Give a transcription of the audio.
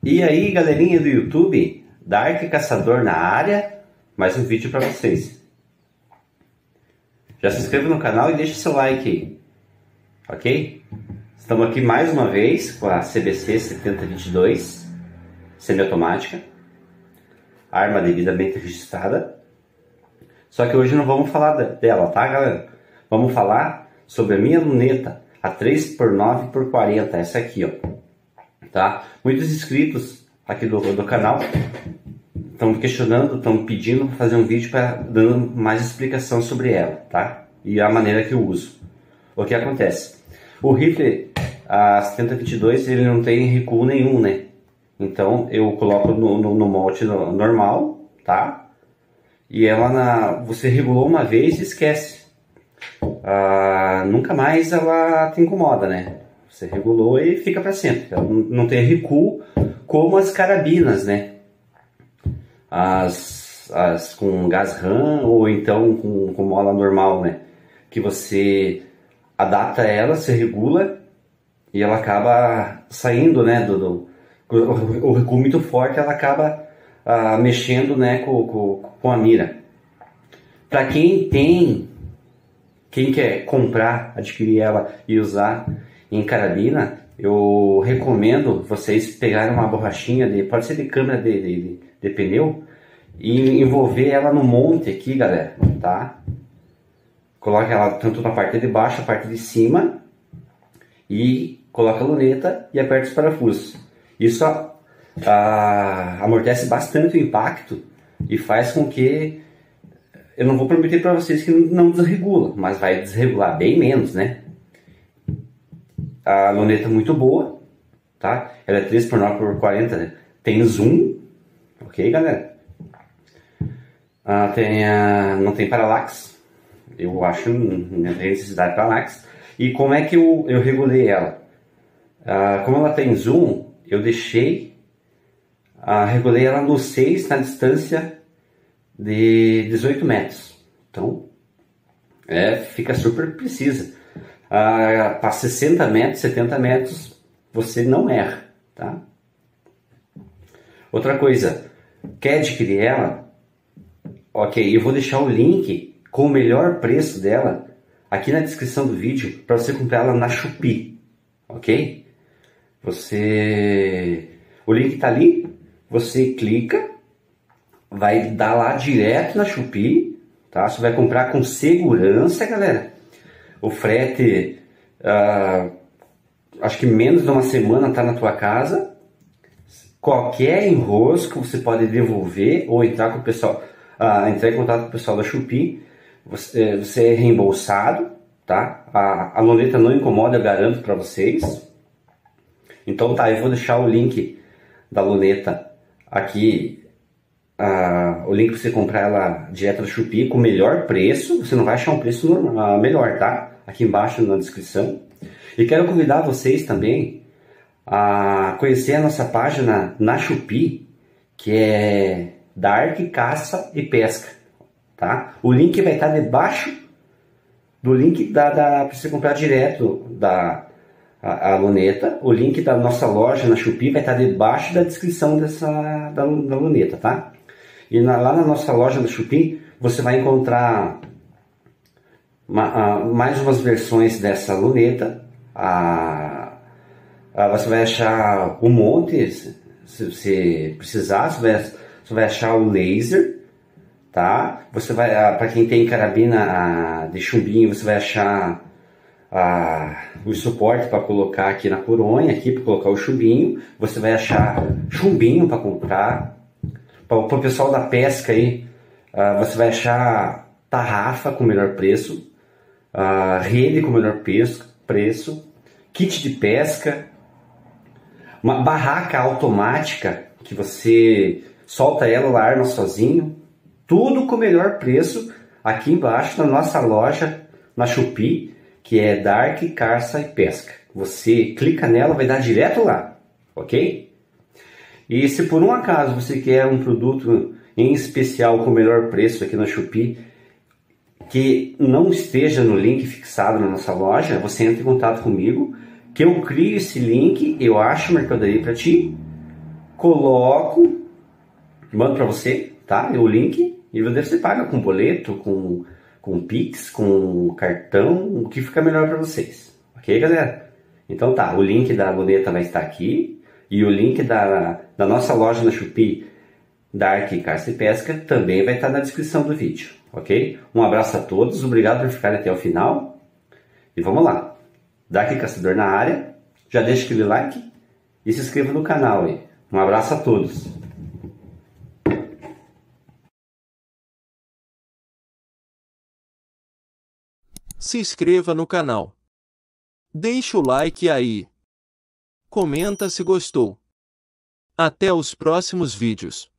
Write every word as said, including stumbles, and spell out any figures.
E aí, galerinha do YouTube, Dark Caçador na área, mais um vídeo para vocês. Já se inscreva no canal e deixa seu like aí, ok? Estamos aqui mais uma vez com a C B C setenta e dois, semiautomática, arma devidamente registrada. Só que hoje não vamos falar dela, tá, galera? Vamos falar sobre a minha luneta, a três por nove por quarenta, essa aqui, ó. Tá? Muitos inscritos aqui do, do canal estão questionando, estão pedindo para fazer um vídeo para dando mais explicação sobre ela, tá? E a maneira que eu uso. O que acontece? O rifle a setenta vinte e dois ele não tem recuo nenhum, né? Então eu coloco no, no, no molde normal, tá? E ela na, você regulou uma vez e esquece. Ah, nunca mais ela te incomoda, né? Você regulou e fica para sempre. Não tem recuo como as carabinas, né? As, as com gás RAM ou então com, com mola normal, né? Que você adapta ela, você regula e ela acaba saindo, né? Do, do, o, o recuo muito forte, ela acaba ah, mexendo, né? Com, com, com a mira. Para quem tem, quem quer comprar, adquirir ela e usar em carabina, eu recomendo vocês pegarem uma borrachinha de, pode ser de câmera de, de, de pneu, e envolver ela no monte aqui, galera, tá? Coloca ela tanto na parte de baixo, a parte de cima, e coloca a luneta e aperta os parafusos. Isso a, a, amortece bastante o impacto e faz com que, eu não vou prometer para vocês que não desregula, mas vai desregular bem menos, né? A luneta é muito boa, tá? Ela é três por nove por quarenta, né? Tem zoom, ok, galera? Ah, tem a... não tem paralax, eu acho, não tem necessidade de paralax. E como é que eu, eu regulei ela? Ah, como ela tem zoom, eu deixei, ah, regulei ela no seis na distância de dezoito metros, então é, fica super precisa. Ah, para sessenta metros, setenta metros, você não erra, tá? Outra coisa, quer adquirir ela? Ok, eu vou deixar o link com o melhor preço dela aqui na descrição do vídeo para você comprar ela na Shopee, ok? Você, o link tá ali, você clica, vai dar lá direto na Shopee, tá? Você vai comprar com segurança, galera. O frete, ah, acho que menos de uma semana está na tua casa. Qualquer enrosco você pode devolver ou entrar com o pessoal, ah, entrar em contato com o pessoal da Shopee. Você, você é reembolsado, tá? A, a luneta não incomoda, eu garanto para vocês. Então tá, eu vou deixar o link da luneta aqui, ah, o link para você comprar ela direto da Shopee com o melhor preço. Você não vai achar um preço normal, melhor, tá? Aqui embaixo na descrição. E quero convidar vocês também a conhecer a nossa página na Shopee, que é Dark Caça e Pesca, tá? O link vai estar debaixo do link da, da para você comprar direto da a, a luneta. O link da nossa loja na Shopee vai estar debaixo da descrição dessa da, da luneta, tá? E na, lá na nossa loja da Shopee você vai encontrar Uma, uh, mais umas versões dessa luneta. uh, uh, Você vai achar um monte. Se você precisar, você vai, você vai achar o laser, tá? Você vai, uh, para quem tem carabina uh, de chumbinho, você vai achar uh, o suporte para colocar aqui na coronha, aqui para colocar o chumbinho. Você vai achar chumbinho para comprar. Para o pessoal da pesca aí, uh, você vai achar tarrafa com melhor preço, a rede com o melhor preço, kit de pesca, uma barraca automática que você solta ela, ela arma sozinho, tudo com o melhor preço aqui embaixo na nossa loja na Shopee, que é Dark Caça e Pesca. Você clica nela, vai dar direto lá, ok? E se por um acaso você quer um produto em especial com o melhor preço aqui na Shopee, que não esteja no link fixado na nossa loja, você entra em contato comigo, que eu crio esse link, eu acho mercadoria para ti, coloco, mando para você, tá? O link, e você paga com boleto, com, com Pix, com cartão, o que fica melhor para vocês. Ok, galera? Então tá, o link da luneta vai estar aqui, e o link da, da nossa loja na Shopee, Dark Caça e Pesca, também vai estar na descrição do vídeo, ok? Um abraço a todos, obrigado por ficarem até o final, e vamos lá. Dark Caçador na área, já deixa aquele like e se inscreva no canal aí. Um abraço a todos. Se inscreva no canal. Deixe o like aí. Comenta se gostou. Até os próximos vídeos.